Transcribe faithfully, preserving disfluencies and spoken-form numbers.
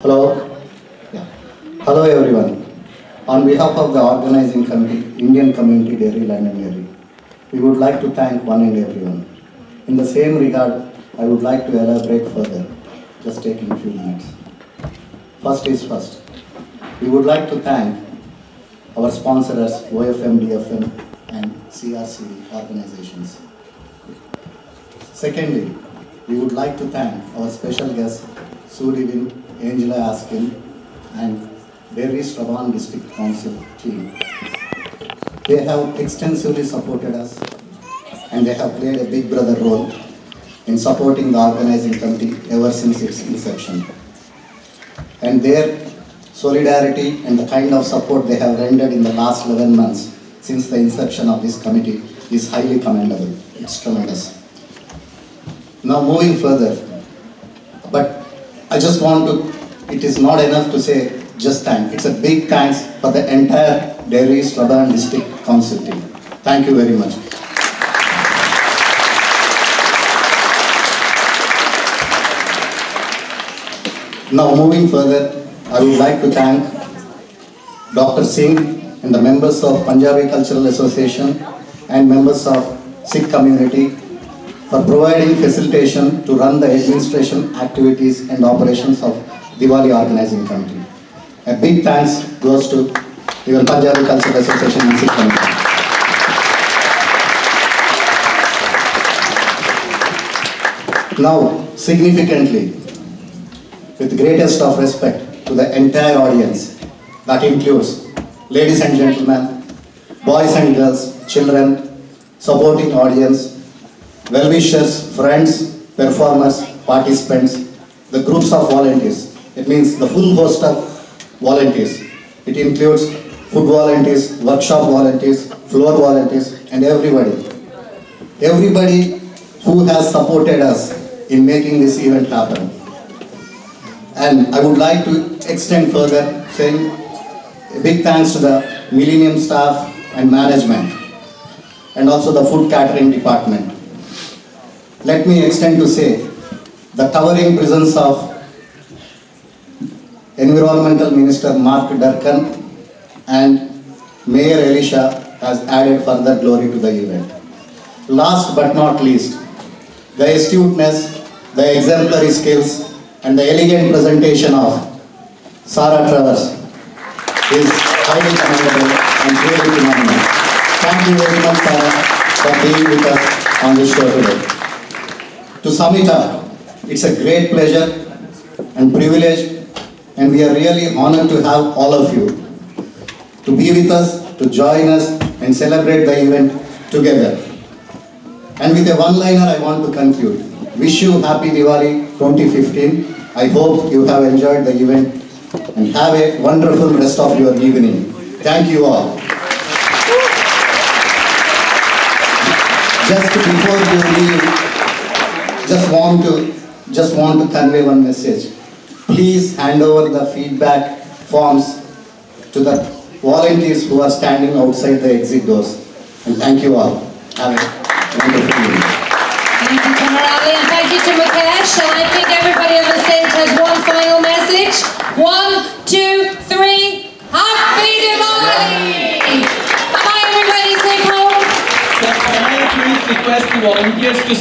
Hello. Yeah. Hello everyone. On behalf of the Organizing Committee, Indian Community Dairy Line and Dairy, we would like to thank one and everyone. In the same regard, I would like to elaborate further, just taking a few minutes. First is first. We would like to thank our sponsors, O F M, D F M and C R C organizations. Secondly, we would like to thank our special guests, Suri Vilu, Angela Askin and Barry Straban District Council team. They have extensively supported us and they have played a big brother role in supporting the organizing committee ever since its inception. And their solidarity and the kind of support they have rendered in the last eleven months since the inception of this committee is highly commendable. It's tremendous. Now moving further, but I just want to, it is not enough to say just thank. It's a big thanks for the entire Barry Straban District Council team. Thank you very much. Now moving further, I would like to thank Doctor Singh and the members of Punjabi Cultural Association and members of Sikh community for providing facilitation to run the administration activities and operations of Diwali Organizing Committee. A big thanks goes to the Punjabi Cultural Association and Sikh Committee. Now, significantly, with greatest of respect to the entire audience, that includes ladies and gentlemen, boys and girls, children, supporting audience, well-wishers, friends, performers, participants, the groups of volunteers. It means the full host of volunteers. It includes food volunteers, workshop volunteers, floor volunteers, and everybody. Everybody who has supported us in making this event happen. And I would like to extend further, saying a big thanks to the Millennium staff and management, and also the food catering department. Let me extend to say the towering presence of Environmental Minister Mark Durkan and Mayor Elisha has added further glory to the event. Last but not least, the astuteness, the exemplary skills and the elegant presentation of Sarah Travers is highly commendable and really phenomenal. Thank you very much, Sarah, for being with us on this show today. To Samita, it's a great pleasure and privilege, and we are really honored to have all of you to be with us, to join us and celebrate the event together. And with a one-liner I want to conclude. Wish you Happy Diwali twenty fifteen. I hope you have enjoyed the event and have a wonderful rest of your evening. Thank you all. Just before you leave, Just want to just want to convey one message. Please hand over the feedback forms to the volunteers who are standing outside the exit doors. And thank you all. Have a wonderful evening. Thank you, Tamara Ali, and thank you to Mukesh. And I think everybody on the stage has one final message. One, two, three. Happy Diwali! Bye, everybody. Stay home. So can I please request the volunteers to